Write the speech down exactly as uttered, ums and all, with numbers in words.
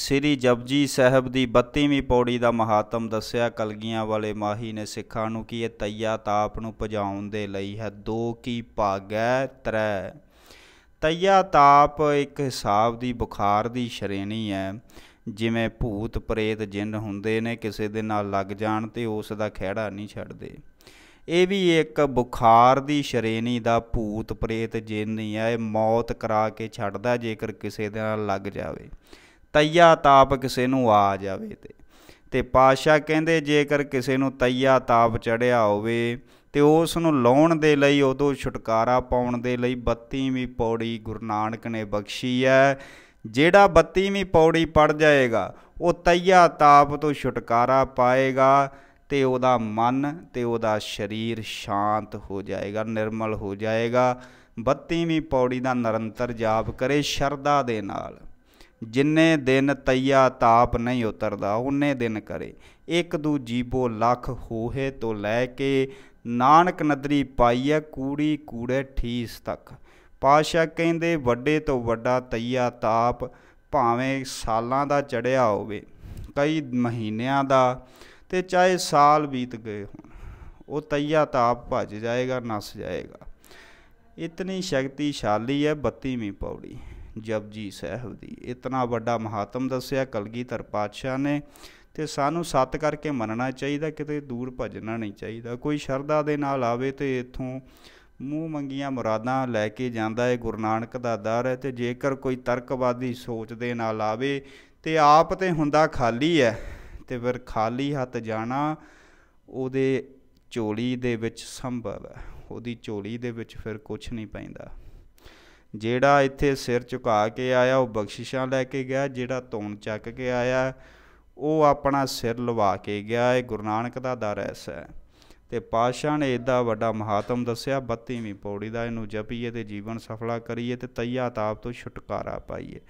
श्री जपजी साहब की बत्तीवीं पौड़ी का महात्म दस्या। कलगियां वाले माही ने सिखा नूं कि यह तैया ताप नूं पजाउण दे लई है। दो की भागै त्रै। तैया ताप एक हिसाब की बुखार की श्रेणी है। जिमें भूत प्रेत जिन हुंदे ने किसी दे नाल लग जाण ते उस दा खैड़ा नहीं छड्डदे। ये भी एक बुखार की श्रेणी का भूत प्रेत जिन ही है। मौत करा के छड्डदा जेकर किसी दे नाल लग जाए। तैया ताप किसी नूं आ जाए ते ते पातशाह कहंदे जेकर किसी नूं तैया ताप चढ़िया होवे ते उस नूं लाउण दे लई उदों छुटकारा पाउण दे लई बत्तीवीं पौड़ी गुरु नानक ने बख्शी है। जेड़ा बत्तीवीं पौड़ी पढ़ जाएगा वो तैया ताप तो छुटकारा पाएगा ते उदा मन ते उदा शरीर शांत हो जाएगा, निर्मल हो जाएगा। बत्तीवीं पौड़ी का निरंतर जाप करे शरदा दे नाल। जिन्ने दिन तैया ताप नहीं उतरदा उन्ने दिन करे। एक दू जीबो लख होहे तो लैके नानक नदरी पाईए कूड़ी कूड़े ठीस तक। पातशाह कहिंदे वड्डे तो वड्डा तैया ताप भावें सालां दा चढ़िया होवे, कई महीनियां दा, ते चाहे साल बीत गए होण, वो तैया ताप भज जाएगा, नस जाएगा। इतनी शक्तिशाली है बत्तीवीं पौड़ी जपजी साहब दी। इतना वड्डा महात्म दस्या कलगिधर पातशाह ने ते सानू सत करके मनना चाहिए, किते दूर भजना नहीं चाहिए। कोई शरदा दे नाल आवे ते इथों मूँह मंगिया मुरादा लैके जाता है, गुरु नानक का दर है। तो जेकर कोई तर्कवादी सोच दे नाल आवे तो आप तो हुंदा खाली है, तो फिर खाली हथ जाना उहदे झोली दे विच संभव है। उहदी झोली दे विच फिर कुछ नहीं पैंदा। जेड़ा इत्थे सिर झुका के आया वह बख्शिशां लैके गया, जेड़ा धौन चक के आया वो अपना सिर लवा के गया है। गुरु नानक का दर ऐसा है। तो पातशाह ने एडा वड्डा महात्म दस्या बत्तीवीं पौड़ी का। इनू जपीए तो जीवन सफला करिए, तैया ताप तो छुटकारा पाईए।